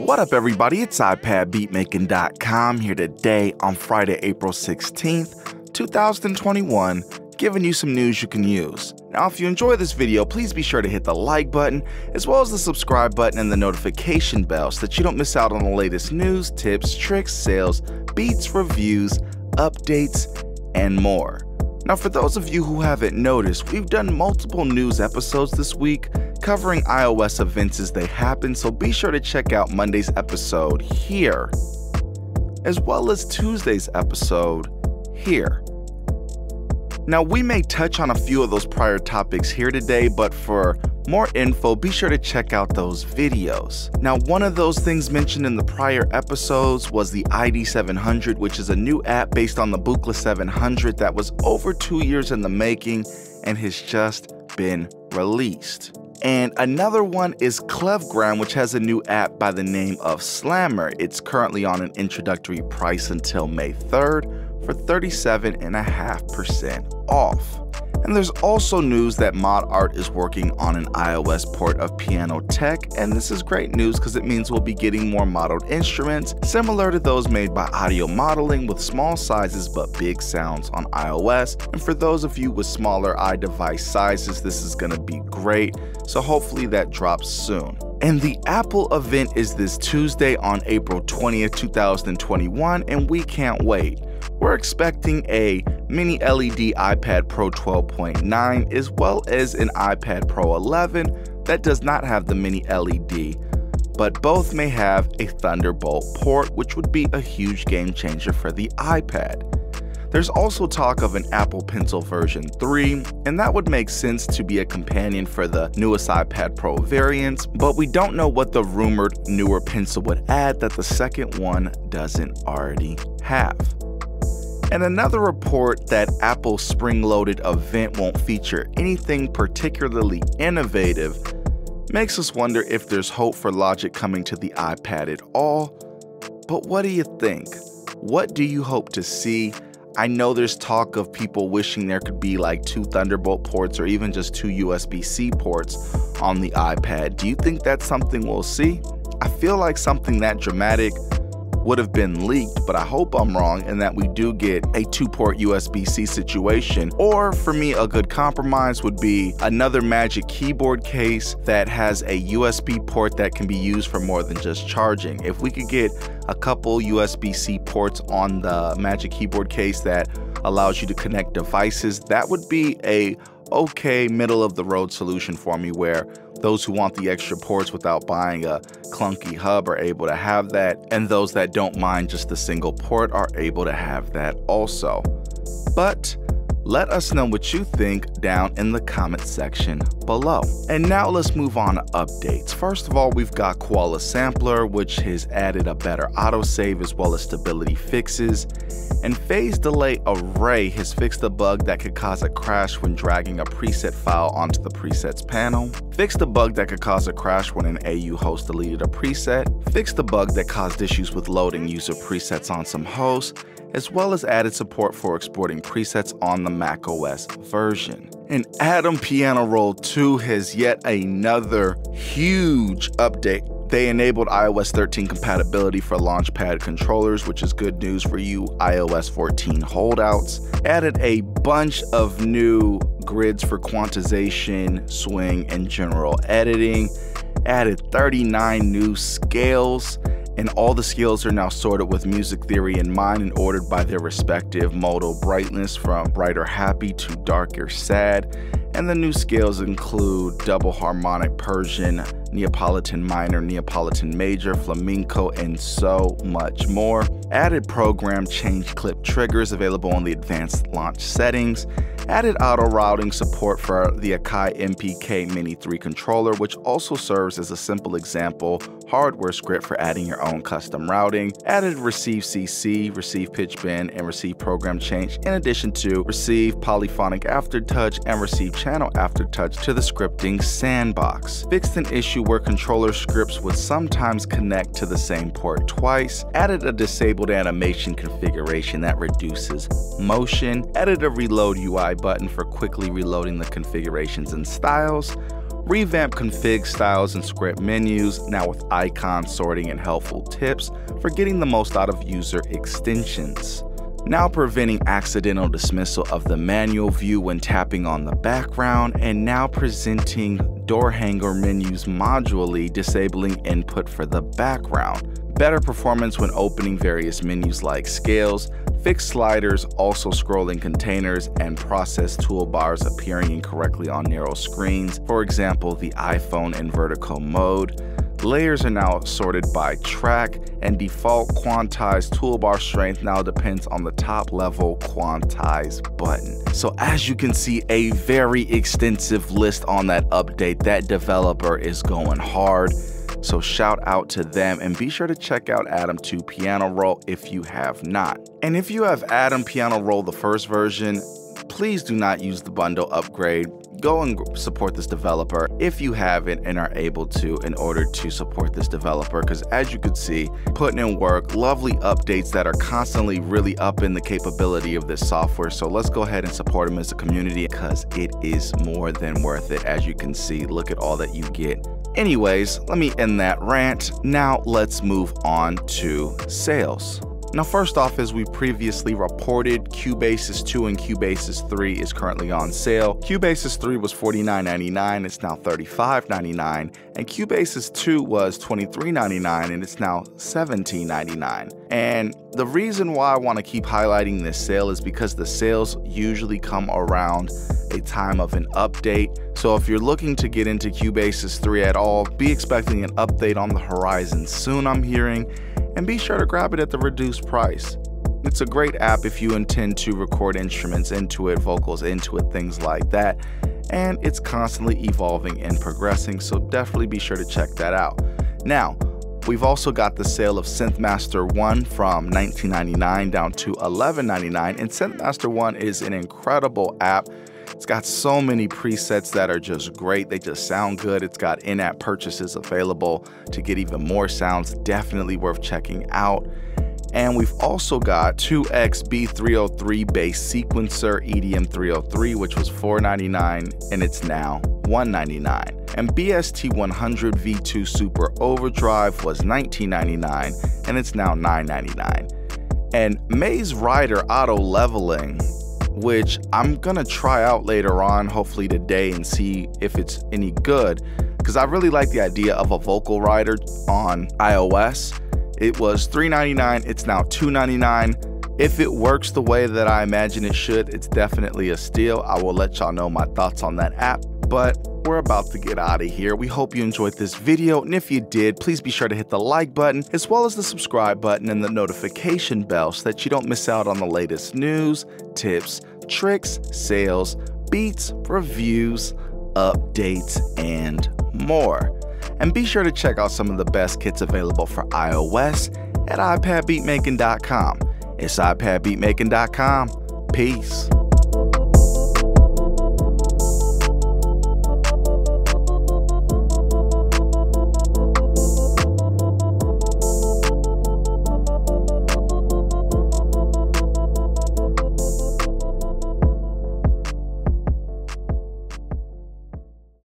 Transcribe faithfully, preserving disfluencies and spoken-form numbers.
What up, everybody? It's iPad Beat Making dot com here today on Friday, April sixteenth, two thousand twenty-one, giving you some news you can use. Now, if you enjoy this video, please be sure to hit the like button, as well as the subscribe button and the notification bell so that you don't miss out on the latest news, tips, tricks, sales, beats, reviews, updates, and more. Now, for those of you who haven't noticed, we've done multiple news episodes this week, covering iOS events as they happen, so be sure to check out Monday's episode here, as well as Tuesday's episode here. Now, we may touch on a few of those prior topics here today, but for more info, be sure to check out those videos. Now, one of those things mentioned in the prior episodes was the I D seven hundred, which is a new app based on the Buchla seven hundred that was over two years in the making and has just been released. And another one is Klevgrand, which has a new app by the name of Slammer. It's currently on an introductory price until May third for thirty-seven point five percent off. And there's also news that Mod Art is working on an iOS port of Piano Tech, and this is great news because it means we'll be getting more modeled instruments similar to those made by Audio Modeling, with small sizes but big sounds on iOS. And for those of you with smaller iDevice sizes, this is going to be great, so hopefully that drops soon. And the Apple event is this Tuesday on April twentieth, two thousand twenty-one, and we can't wait. We're expecting a mini L E D iPad Pro twelve point nine as well as an iPad Pro eleven that does not have the mini L E D, but both may have a Thunderbolt port, which would be a huge game changer for the iPad. There's also talk of an Apple Pencil version three, and that would make sense to be a companion for the newest iPad Pro variants, but we don't know what the rumored newer Pencil would add that the second one doesn't already have. And another report that Apple's spring-loaded event won't feature anything particularly innovative makes us wonder if there's hope for Logic coming to the iPad at all. But what do you think? What do you hope to see? I know there's talk of people wishing there could be like two Thunderbolt ports or even just two U S B C ports on the iPad. Do you think that's something we'll see? I feel like something that dramatic would have been leaked, but I hope I'm wrong and that we do get a two-port U S B C situation. Or for me, a good compromise would be another Magic Keyboard case that has a U S B port that can be used for more than just charging. If we could get a couple U S B C ports on the Magic Keyboard case that allows you to connect devices, that would be a okay middle-of-the-road solution for me, where those who want the extra ports without buying a clunky hub are able to have that, and those that don't mind just the single port are able to have that also. But let us know what you think down in the comment section below. And now let's move on to updates. First of all, we've got Koala Sampler, which has added a better autosave as well as stability fixes. And Phase Delay Array has fixed a bug that could cause a crash when dragging a preset file onto the presets panel. Fixed a bug that could cause a crash when an A U host deleted a preset. Fixed a bug that caused issues with loading user presets on some hosts, as well as added support for exporting presets on the macOS version. And Atom Piano Roll two has yet another huge update. They enabled iOS thirteen compatibility for Launchpad controllers, which is good news for you iOS fourteen holdouts. Added a bunch of new grids for quantization, swing, and general editing. Added thirty-nine new scales, and all the scales are now sorted with music theory in mind and ordered by their respective modal brightness, from brighter happy to darker sad. And the new scales include double harmonic, Persian, Neapolitan minor, Neapolitan major, flamenco, and so much more. Added program change clip triggers available in the advanced launch settings. Added auto routing support for the Akai M P K Mini three controller, which also serves as a simple example hardware script for adding your own custom routing. Added receive C C, receive pitch bend, and receive program change, in addition to receive polyphonic aftertouch and receive channel aftertouch to the scripting sandbox. Fixed an issue where controller scripts would sometimes connect to the same port twice. Added a disabled animation configuration that reduces motion. Added a reload U I button for quickly reloading the configurations and styles. Revamp config styles and script menus, now with icon sorting and helpful tips for getting the most out of user extensions. Now preventing accidental dismissal of the manual view when tapping on the background, and now presenting door hanger menus modularly, disabling input for the background. Better performance when opening various menus like scales, fixed sliders, also scrolling containers, and process toolbars appearing incorrectly on narrow screens, for example the iPhone in vertical mode. Layers are now sorted by track, and default quantized toolbar strength now depends on the top level quantize button. So as you can see, a very extensive list on that update. That developer is going hard, so shout out to them, and be sure to check out Atom two Piano Roll if you have not. And if you have Atom Piano Roll, the first version, please do not use the bundle upgrade. Go and support this developer if you haven't and are able to, in order to support this developer, because as you can see, putting in work, lovely updates that are constantly really upping the capability of this software. So let's go ahead and support them as a community, because it is more than worth it. As you can see, look at all that you get. Anyways, let me end that rant. Now let's move on to sales. Now, first off, as we previously reported, Cubasis two and Cubasis three is currently on sale. Cubasis three was forty-nine ninety-nine, it's now thirty-five ninety-nine, and Cubasis two was twenty-three ninety-nine, and it's now seventeen ninety-nine. And the reason why I want to keep highlighting this sale is because the sales usually come around a time of an update. So if you're looking to get into Cubasis three at all, be expecting an update on the horizon soon, I'm hearing. And be sure to grab it at the reduced price. It's a great app if you intend to record instruments into it, vocals into it, things like that. And it's constantly evolving and progressing, so definitely be sure to check that out. Now, we've also got the sale of SynthMaster One from nineteen ninety-nine down to eleven ninety-nine, and SynthMaster One is an incredible app. It's got so many presets that are just great. They just sound good. It's got in-app purchases available to get even more sounds. Definitely worth checking out. And we've also got two X B three oh three bass sequencer E D M three oh three, which was four ninety-nine, and it's now one ninety-nine. And B S T one hundred V two Super Overdrive was nineteen ninety-nine, and it's now nine ninety-nine. And Maze Rider Auto Leveling, which I'm gonna try out later on, hopefully today, and see if it's any good, because I really like the idea of a vocal rider on iOS. It was three ninety-nine, it's now two ninety-nine. If it works the way that I imagine it should, it's definitely a steal. I will let y'all know my thoughts on that app, but we're about to get out of here. We hope you enjoyed this video, and if you did, please be sure to hit the like button as well as the subscribe button and the notification bell so that you don't miss out on the latest news, tips, tricks, sales, beats, reviews, updates, and more. And be sure to check out some of the best kits available for iOS at iPad Beat Making dot com. It's iPad Beat Making dot com. Peace.